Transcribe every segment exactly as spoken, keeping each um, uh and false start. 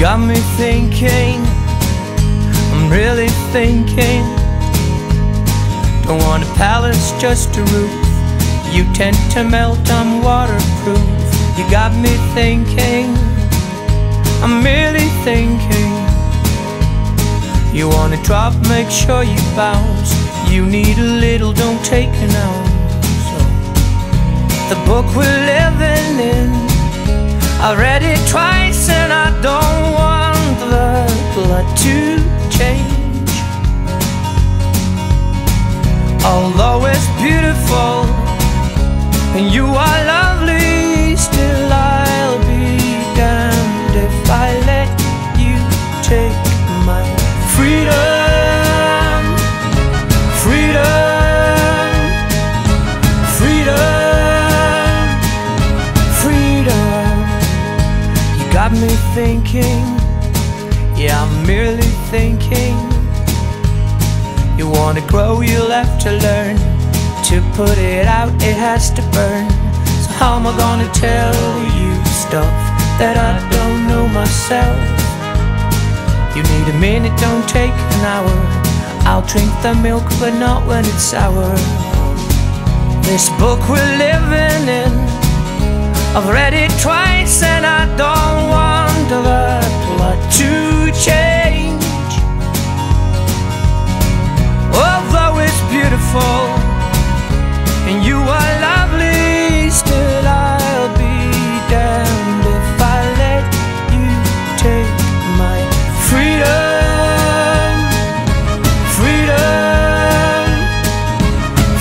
got me thinking, I'm really thinking. Don't want a palace, just a roof. You tend to melt, I'm waterproof. You got me thinking, I'm really thinking. You wanna drop, make sure you bounce. You need a little, don't take an ounce. So, the book we're living in, I read it twice and I don't want the blood to change. Although it's beautiful and you are lovely, still I'll be damned if I let you take my freedom. Freedom, freedom, freedom. You got me thinking, yeah, I'm merely thinking. You wanna grow, you'll have to learn. To put it out, it has to burn. So how am I gonna tell you stuff that I don't know myself? You need a minute, don't take an hour. I'll drink the milk, but not when it's sour. This book we're living in, I've read it twice and I don't want the plot to change. Although it's beautiful and you are lovely, still I'll be damned if I let you take my freedom. Freedom,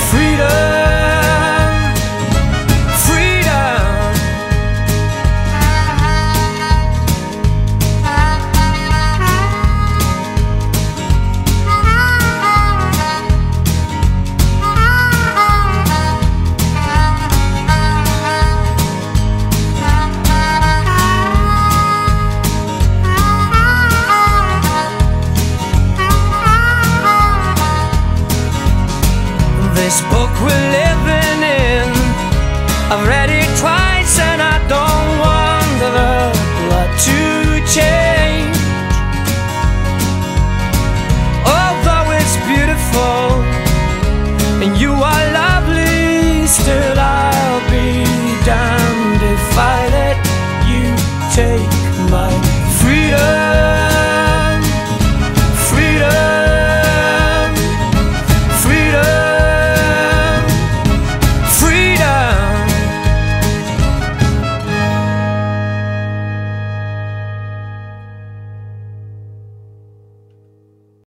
freedom, freedom. This book we're living in, I've read